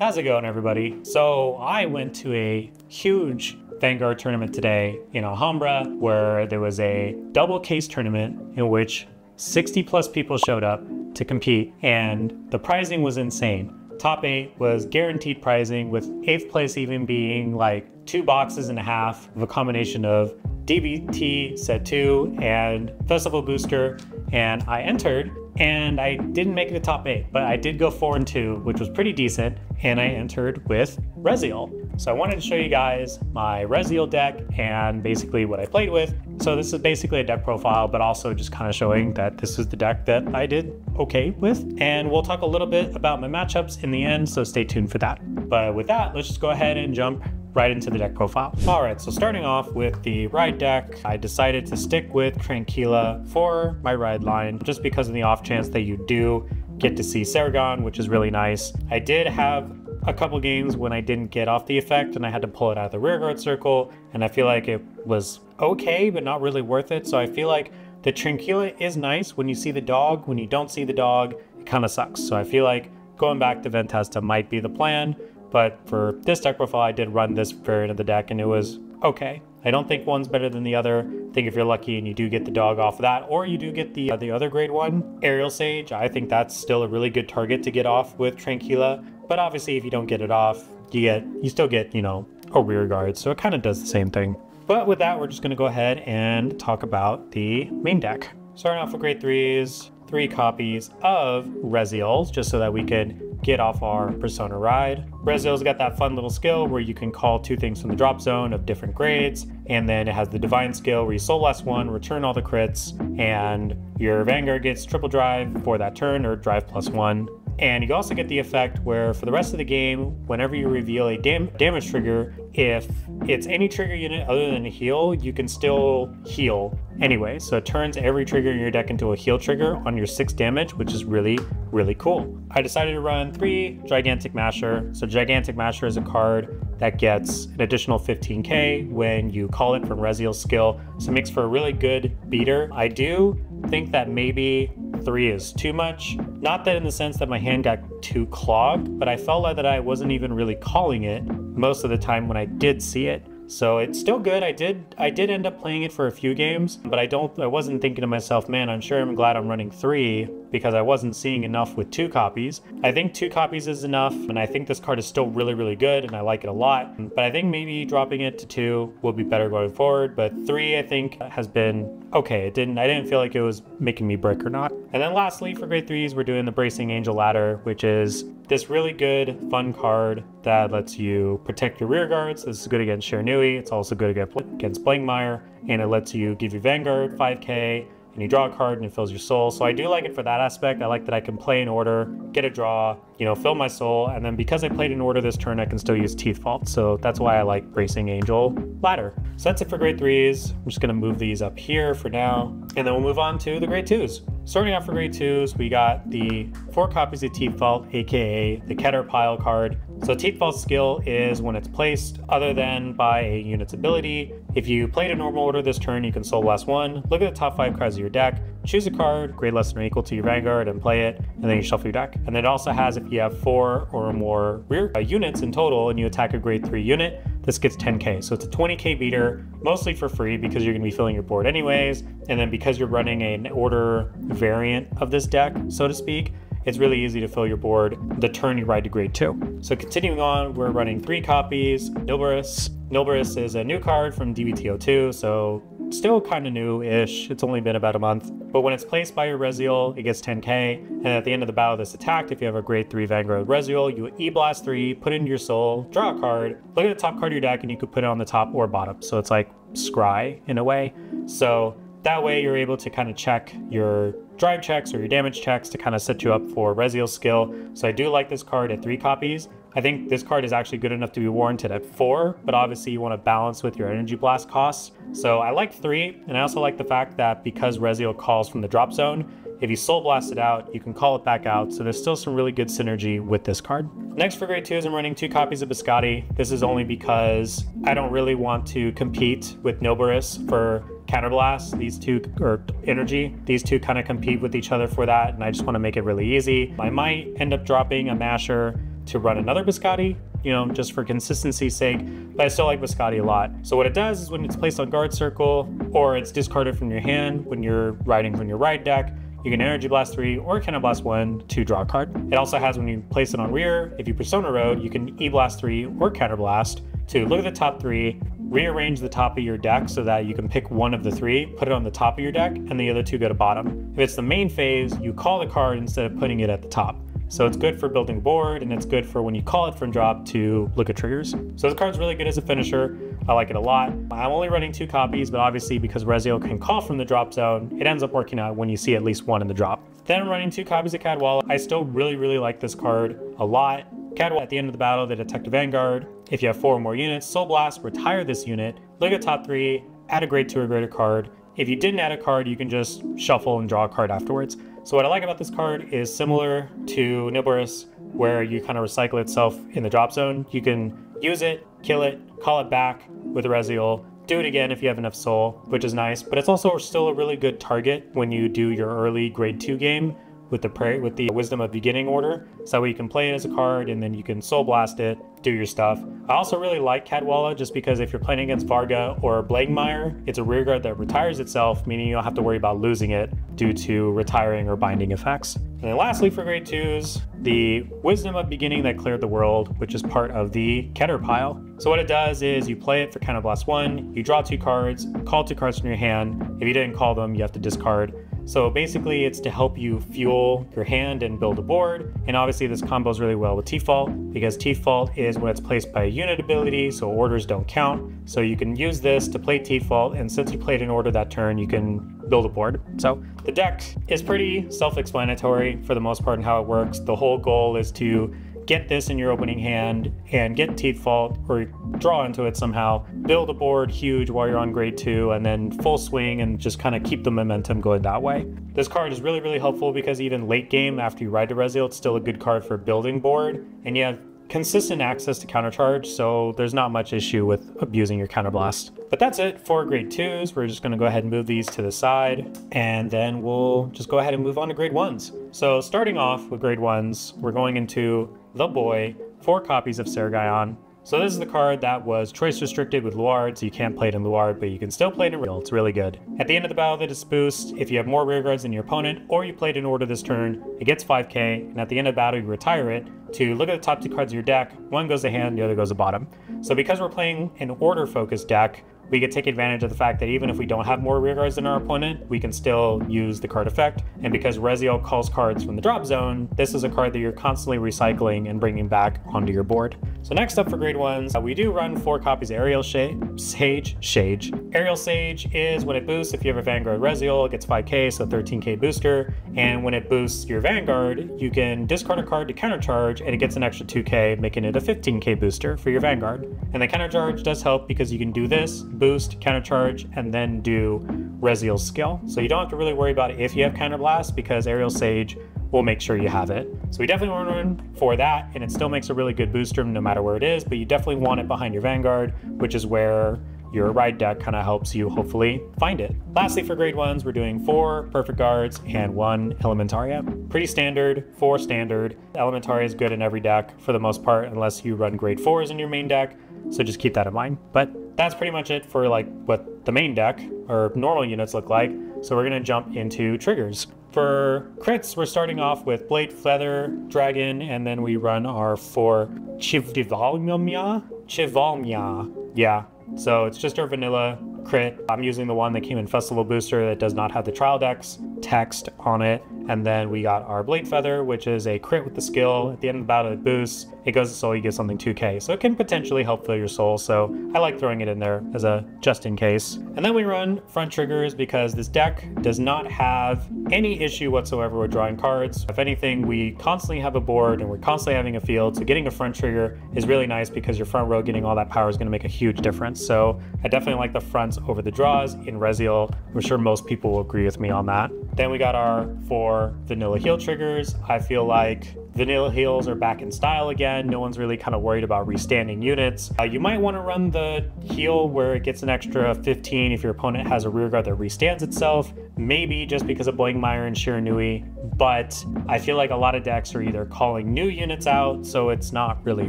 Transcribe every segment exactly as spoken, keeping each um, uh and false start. How's it going, everybody? So I went to a huge Vanguard tournament today in Alhambra, where there was a double case tournament in which sixty plus people showed up to compete, and the prizing was insane. Top eight was guaranteed prizing, with eighth place even being like two boxes and a half of a combination of D B T set two and Festival Booster. And I entered and I didn't make it to top eight, but I did go four and two, which was pretty decent. And I entered with Rezael. So I wanted to show you guys my Rezael deck and basically what I played with. So this is basically a deck profile, but also just kind of showing that this is the deck that I did okay with. And we'll talk a little bit about my matchups in the end, so stay tuned for that. But with that, let's just go ahead and jump right into the deck profile. All right, so starting off with the ride deck, I decided to stick with Tranquila for my ride line, just because of the off chance that you do get to see Seregan, which is really nice. I did have a couple games when I didn't get off the effect and I had to pull it out of the rearguard circle, and I feel like it was okay, but not really worth it. So I feel like the Tranquila is nice when you see the dog. When you don't see the dog, it kind of sucks. So I feel like going back to Ventesta might be the plan. But for this deck profile, I did run this variant of the deck and it was okay. I don't think one's better than the other. I think if you're lucky and you do get the dog off of that, or you do get the uh, the other grade one, Aerial Sage, I think that's still a really good target to get off with Tranquila. But obviously if you don't get it off, you get you still get, you know, a rear guard. So it kind of does the same thing. But with that, we're just gonna go ahead and talk about the main deck. Starting off with grade threes, three copies of Rezael, just so that we could get off our Persona ride. Rezael's got that fun little skill where you can call two things from the drop zone of different grades, and then it has the divine skill where you soul blast one, return all the crits, and your Vanguard gets triple drive for that turn, or drive plus one. And you also get the effect where for the rest of the game, whenever you reveal a dam damage trigger, if it's any trigger unit other than a heal, you can still heal anyway. So it turns every trigger in your deck into a heal trigger on your six damage, which is really, really cool. I decided to run three Gigantic Masher. So Gigantic Masher is a card that gets an additional fifteen K when you call it from Rezael's skill. So it makes for a really good beater. I do think that maybe three is too much. Not that in the sense that my hand got too clogged, but I felt like that I wasn't even really calling it most of the time when I did see it. So it's still good. I did I did end up playing it for a few games, but I don't I wasn't thinking to myself, man, I'm sure I'm glad I'm running three, because I wasn't seeing enough with two copies. I think two copies is enough, and I think this card is still really, really good, and I like it a lot. But I think maybe dropping it to two will be better going forward. But three, I think, has been okay. It didn't I didn't feel like it was making me brick or not. And then lastly, for grade threes, we're doing the Bracing Angel Ladder, which is this really good, fun card that lets you protect your rear guards. This is good against Chernoui. It's also good against Blangmire. And it lets you give your Vanguard five K, and you draw a card and it fills your soul. So I do like it for that aspect. I like that I can play in order, get a draw, you know, fill my soul. And then because I played in order this turn, I can still use Teeth Fault. So that's why I like Bracing Angel Ladder. So that's it for grade threes. I'm just gonna move these up here for now. And then we'll move on to the grade twos. Starting off for grade twos, we got the four copies of Teeth Fault, A K A the Keter Pile card. So Teeth Fault's skill is when it's placed other than by a unit's ability. If you played a normal order this turn, you can soul blast one, look at the top five cards of your deck, choose a card, grade less than or equal to your Vanguard and play it, and then you shuffle your deck. And then it also has, if you have four or more rear uh, units in total and you attack a grade three unit, this gets ten K. So it's a twenty K beater, mostly for free because you're gonna be filling your board anyways. And then because you're running an order variant of this deck, so to speak, it's really easy to fill your board the turn you ride to grade two. So continuing on, we're running three copies, Nilburis. Nilburis is a new card from D B T O two, so still kind of new-ish. It's only been about a month. But when it's placed by your Rezael, it gets ten K. And at the end of the battle that's attacked, if you have a grade three Vanguard Rezael, you E-blast three, put it into your soul, draw a card, look at the top card of your deck, and you could put it on the top or bottom. So it's like scry in a way. So that way you're able to kind of check your drive checks or your damage checks to kind of set you up for Rezael's skill. So I do like this card at three copies. I think this card is actually good enough to be warranted at four, but obviously you want to balance with your energy blast costs. So I like three, and I also like the fact that because Rezael calls from the drop zone, if you soul blast it out, you can call it back out. So there's still some really good synergy with this card. Next for grade twos, I'm running two copies of Biscotti. This is only because I don't really want to compete with Nilburis for counterblast. These two, or energy, these two kind of compete with each other for that. And I just want to make it really easy. I might end up dropping a Masher to run another Biscotti, you know, just for consistency's sake, but I still like Biscotti a lot. So what it does is when it's placed on guard circle or it's discarded from your hand when you're riding from your ride deck, you can Energy Blast three or Cannon Blast one to draw a card. It also has, when you place it on rear, if you Persona Road, you can E-Blast three or Counterblast to look at the top three, rearrange the top of your deck so that you can pick one of the three, put it on the top of your deck, and the other two go to bottom. If it's the main phase, you call the card instead of putting it at the top. So it's good for building board, and it's good for when you call it from drop to look at triggers. So this card's really good as a finisher. I like it a lot. I'm only running two copies, but obviously because Rezael can call from the drop zone, it ends up working out when you see at least one in the drop. Then I'm running two copies of Cadwallet. I still really, really like this card a lot. Cadwallet, at the end of the battle, they detect a Vanguard. If you have four or more units, Soul Blast, retire this unit, look at top three, add a grade two or greater card. If you didn't add a card, you can just shuffle and draw a card afterwards. So what I like about this card is similar to Nilburis, where you kind of recycle itself in the drop zone. You can use it, kill it, call it back with Rezael, do it again if you have enough soul, which is nice. But it's also still a really good target when you do your early grade two game with the prayer, with the Wisdom of Beginning Order. So that way you can play it as a card and then you can Soul Blast it, do your stuff. I also really like Cadwallet just because if you're playing against Varga or Blangmire, it's a rear guard that retires itself, meaning you don't have to worry about losing it due to retiring or binding effects. And then lastly for grade twos, the Wisdom of Beginning that Cleared the World, which is part of the Keter Pile. So what it does is you play it for Counterblast one, you draw two cards, call two cards from your hand. If you didn't call them, you have to discard. So basically it's to help you fuel your hand and build a board. And obviously this combos really well with Teeth Fault because Teeth Fault is when it's placed by a unit ability, so orders don't count. So you can use this to play Teeth Fault, and since you played an order that turn, you can build a board. So the deck is pretty self-explanatory for the most part in how it works. The whole goal is to get this in your opening hand and get Teeth Fault or draw into it somehow, build a board huge while you're on grade two, and then full swing and just kind of keep the momentum going that way. This card is really, really helpful because even late game after you ride to Rezael, it's still a good card for building board, and you have consistent access to countercharge, so there's not much issue with abusing your counterblast. But that's it for grade twos. We're just gonna go ahead and move these to the side, and then we'll just go ahead and move on to grade ones. So starting off with grade ones, we're going into The Boy, four copies of Seregan. So this is the card that was choice restricted with Luard, so you can't play it in Luard, but you can still play it in real. It's really good. At the end of the battle, that is boost. If you have more rearguards than your opponent, or you played an order this turn, it gets five K, and at the end of the battle, you retire it to look at the top two cards of your deck. One goes to hand, the other goes to bottom. So because we're playing an order-focused deck, we could take advantage of the fact that even if we don't have more rearguards than our opponent, we can still use the card effect. And because Rezael calls cards from the drop zone, this is a card that you're constantly recycling and bringing back onto your board. So next up for grade ones, uh, we do run four copies of Aerial Sage. Sage. Aerial Sage is when it boosts, if you have a Vanguard Rezael, it gets five K, so thirteen K booster. And when it boosts your Vanguard, you can discard a card to countercharge, and it gets an extra two K, making it a fifteen K booster for your Vanguard. And the countercharge does help because you can do this, boost, countercharge, and then do Rezael's skill. So you don't have to really worry about if you have counterblast because Aerial Sage will make sure you have it. So we definitely want to run for that, and it still makes a really good booster no matter where it is, but you definitely want it behind your Vanguard, which is where your ride deck kind of helps you hopefully find it. Lastly for grade ones, we're doing four Perfect Guards and one Elementaria. Pretty standard, four standard. Elementaria is good in every deck for the most part, unless you run grade fours in your main deck. So just keep that in mind. But that's pretty much it for like what the main deck or normal units look like. So we're gonna jump into triggers. For crits, we're starting off with Blade Feather Dragon, and then we run our four Chivalmia. Chivalmia, yeah. So it's just our vanilla crit. I'm using the one that came in Festival Booster that does not have the Trial Dex text on it. And then we got our Blade Feather, which is a crit with the skill. At the end of the battle, it boosts. It goes to soul, you get something two K. So it can potentially help fill your soul. So I like throwing it in there as a just in case. And then we run front triggers because this deck does not have any issue whatsoever with drawing cards. If anything, we constantly have a board and we're constantly having a field. So getting a front trigger is really nice because your front row getting all that power is going to make a huge difference. So I definitely like the fronts over the draws in Rezael. I'm sure most people will agree with me on that. Then we got our four vanilla heal triggers. I feel like Vanilla heals are back in style again. No one's really kind of worried about restanding units. Uh, you might want to run the heal where it gets an extra fifteen if your opponent has a rearguard that restands itself, maybe just because of Blangmire and Shiranui. But I feel like a lot of decks are either calling new units out, so it's not really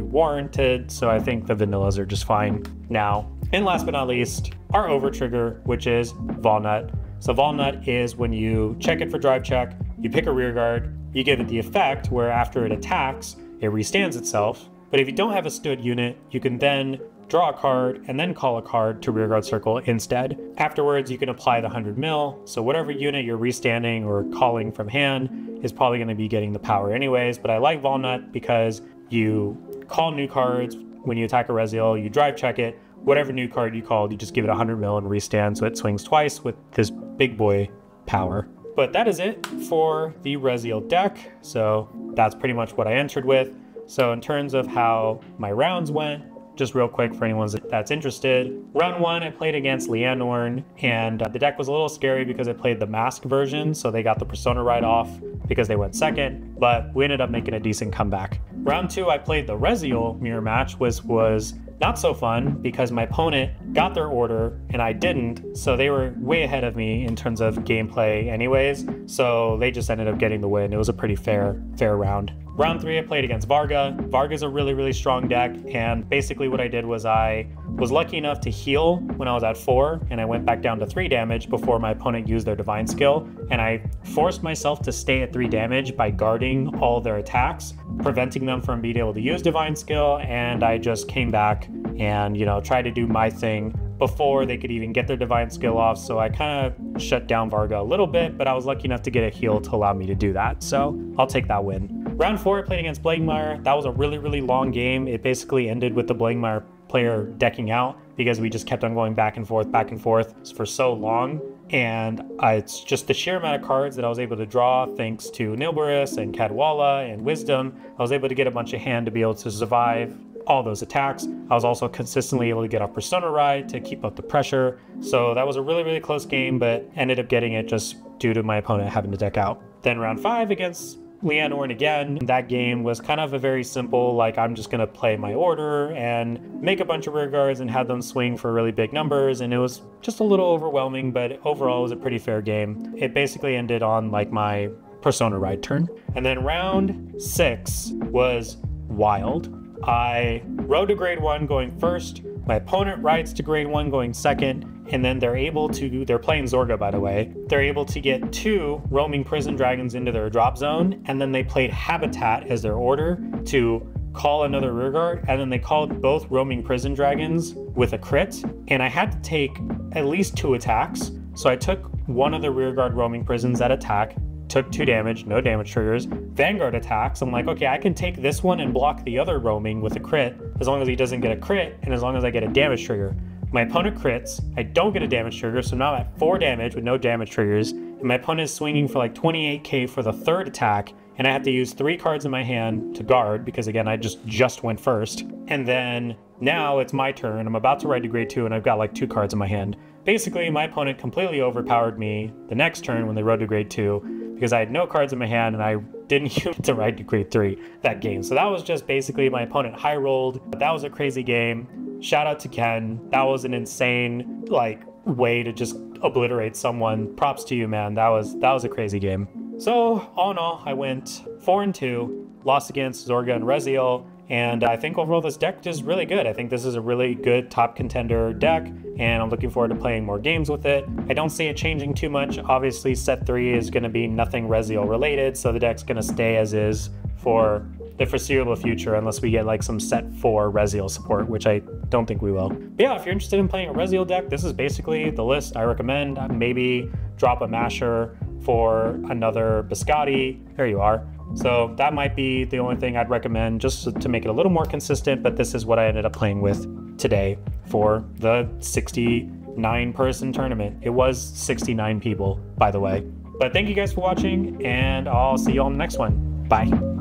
warranted. So I think the vanillas are just fine now. And last but not least, our over trigger, which is Valnut. So Valnut is when you check it for drive check, you pick a rearguard, you give it the effect where after it attacks, it restands itself. But if you don't have a stood unit, you can then draw a card and then call a card to rearguard circle instead. Afterwards, you can apply the one hundred mil. So whatever unit you're restanding or calling from hand is probably gonna be getting the power anyways. But I like Valnut because you call new cards when you attack a Rezael, you drive check it, whatever new card you called, you just give it one hundred mil and restand so it swings twice with this big boy power. But that is it for the Rezael deck. So that's pretty much what I entered with. So in terms of how my rounds went, just real quick for anyone that's interested. Round one, I played against Leonorn, and uh, the deck was a little scary because I played the mask version, so they got the persona right off because they went second, but we ended up making a decent comeback. Round two, I played the Rezael mirror match, which was not so fun because my opponent got their order and I didn't, so they were way ahead of me in terms of gameplay anyways, so they just ended up getting the win. It was a pretty fair, fair round. Round three, I played against Varga. Varga's a really, really strong deck, and basically what I did was I was lucky enough to heal when I was at four, and I went back down to three damage before my opponent used their divine skill, and I forced myself to stay at three damage by guarding all their attacks, preventing them from being able to use divine skill, and I just came back and, you know, tried to do my thing before they could even get their divine skill off. So I kind of shut down Varga a little bit, but I was lucky enough to get a heal to allow me to do that. So I'll take that win. Round four, I played against Blangmire. That was a really, really long game. It basically ended with the Blangmire player decking out because we just kept on going back and forth, back and forth for so long. And I, it's just the sheer amount of cards that I was able to draw thanks to Nilburis and Cadwallet and Wisdom. I was able to get a bunch of hand to be able to survive all those attacks. I was also consistently able to get off Persona Ride to keep up the pressure. So that was a really, really close game, but ended up getting it just due to my opponent having to deck out. Then round five against Leonorn again. That game was kind of a very simple, like, I'm just gonna play my order and make a bunch of rearguards and have them swing for really big numbers, and it was just a little overwhelming, but overall it was a pretty fair game. It basically ended on like my Persona Ride turn. And then round six was wild. I rode to grade one going first, my opponent rides to grade one going second, and then they're able to, they're playing Zorga by the way, they're able to get two Roaming Prison Dragons into their drop zone, and then they played Habitat as their order to call another rearguard, and then they called both Roaming Prison Dragons with a crit, and I had to take at least two attacks, so I took one of the rearguard Roaming Prisons at attack, took two damage, no damage triggers, Vanguard attacks. I'm like, okay, I can take this one and block the other roaming with a crit as long as he doesn't get a crit and as long as I get a damage trigger. My opponent crits, I don't get a damage trigger, so now I'm at four damage with no damage triggers, and my opponent is swinging for like twenty-eight K for the third attack, and I have to use three cards in my hand to guard because again, I just, just went first. And then now it's my turn, I'm about to ride to grade two and I've got like two cards in my hand. Basically, my opponent completely overpowered me the next turn when they rode to grade two, because I had no cards in my hand and I didn't use to ride to grade three that game. So that was just basically my opponent high rolled. But that was a crazy game. Shout out to Ken. That was an insane like way to just obliterate someone. Props to you, man. That was that was a crazy game. So all in all, I went four and two, lost against Zorga and Rezael. And I think overall this deck is really good. I think this is a really good top contender deck, and I'm looking forward to playing more games with it. I don't see it changing too much. Obviously set three is gonna be nothing Rezael related, so the deck's gonna stay as is for the foreseeable future unless we get like some set four Rezael support, which I don't think we will. But yeah, if you're interested in playing a Rezael deck, this is basically the list I recommend. Maybe drop a Masher for another Biscotti. There you are. So that might be the only thing I'd recommend just to make it a little more consistent, but this is what I ended up playing with today for the sixty-nine person tournament. It was sixty-nine people, by the way. But thank you guys for watching, and I'll see you all in the next one. Bye.